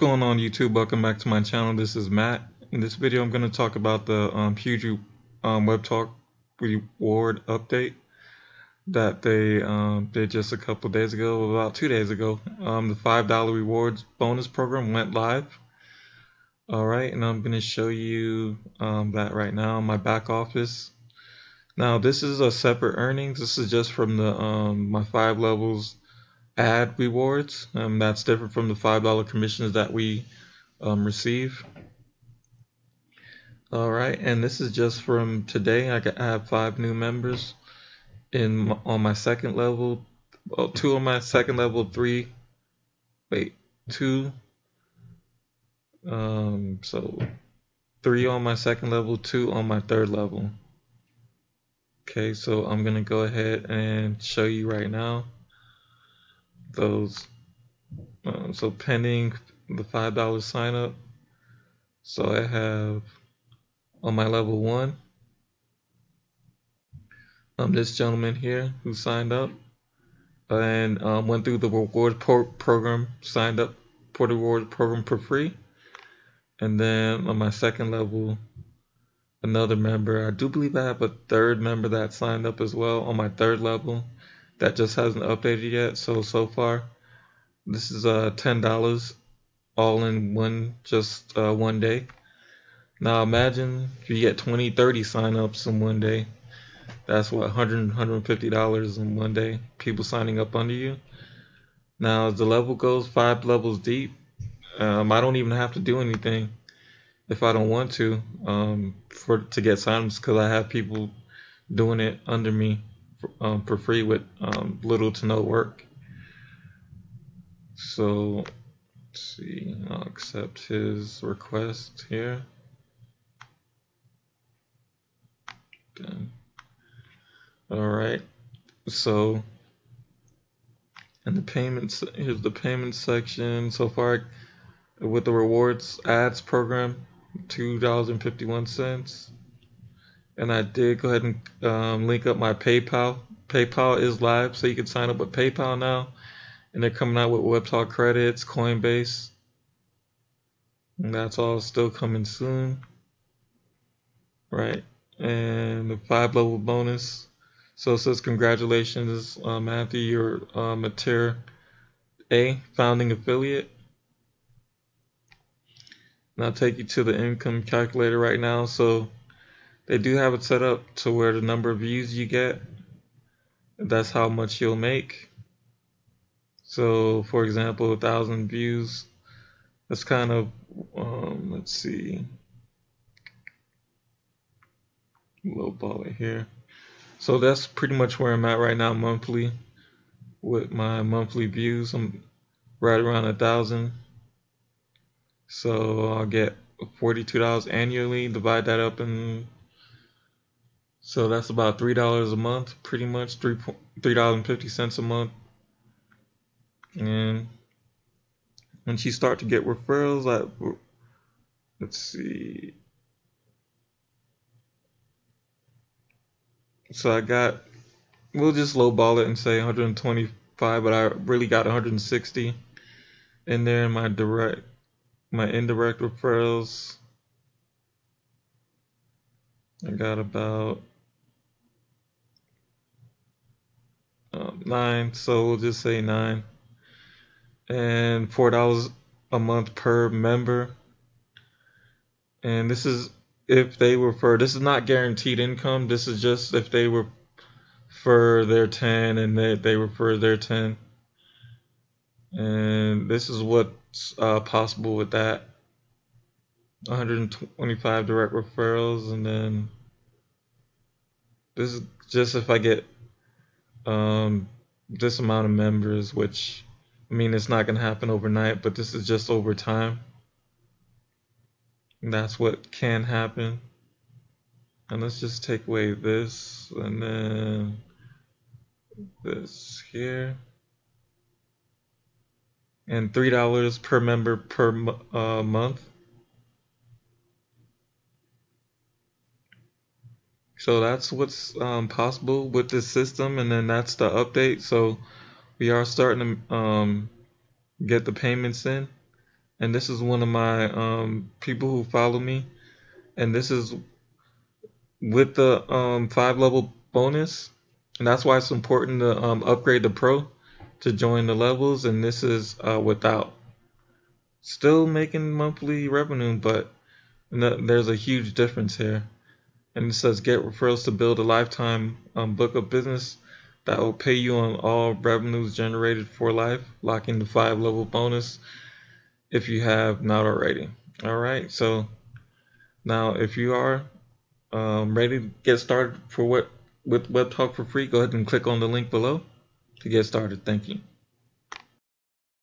going on YouTube? Welcome back to my channel. This is Matt. In this video I'm going to talk about the huge Webtalk reward update that they did just a couple days ago, about 2 days ago. The $5 rewards bonus program went live. Alright, and I'm going to show you that right now in my back office. Now this is a separate earnings. This is just from the my 5 levels ad rewards. That's different from the $5 commissions that we receive. Alright, and this is just from today. I have 5 new members on my second level. Well, 2 on my second level, 3 on my second level, 2 on my third level. Okay, so I'm gonna go ahead and show you right now those so pending the $5 sign up. So I have on my level 1 this gentleman here who signed up and went through the reward program, signed up for the reward program for free. And then on my second level, another member. I do believe I have a third member that signed up as well on my third level. That just hasn't updated yet. So far, this is $10 all in one day. Now imagine if you get 20, 30 signups in one day. That's what, $100, $150 in one day. People signing up under you. Now as the level goes, 5 levels deep, I don't even have to do anything if I don't want to to get signups, because I have people doing it under me for free with little to no work. So let's see, I'll accept his request here. Done. All right, so and the payments, here's the payment section. So far with the rewards ads program, $2.51. And I did go ahead and link up my PayPal. PayPal is live, so you can sign up with PayPal now. And they're coming out with Webtalk credits, Coinbase. And that's all still coming soon. Right. And the 5 level bonus. So it says, congratulations, Matthew, you're a tier A founding affiliate. And I'll take you to the income calculator right now. So they do have it set up to where the number of views you get, that's how much you'll make. So for example, 1,000 views, that's kind of let's see, lowball it here. So that's pretty much where I'm at right now monthly with my monthly views. I'm right around 1,000, so I'll get $42 annually. Divide that up, and so that's about $3 a month, pretty much $3.50 a month. And once you start to get referrals, let's see. So I got, we'll just lowball it and say 125, but I really got 160 in there in my direct, my indirect referrals. I got about 9, so we'll just say 9, and $4 a month per member. And this is if they refer, this is not guaranteed income, this is just if they refer their 10 and they refer their 10. And this is what's possible with that. 125 direct referrals, and then this is just if I get this amount of members, which I mean it's not gonna happen overnight, but this is just over time. And that's what can happen. And let's just take away this and then this here. And $3 per member per month. So that's what's possible with this system, and then that's the update. So we are starting to get the payments in, and this is one of my people who follow me, and this is with the 5-level bonus, and that's why it's important to upgrade the pro to join the levels. And this is without still making monthly revenue, but there's a huge difference here. And it says get referrals to build a lifetime book of business that will pay you on all revenues generated for life, locking the 5-level bonus if you have not already. All right, so now if you are ready to get started with Webtalk for free, go ahead and click on the link below to get started. Thank you.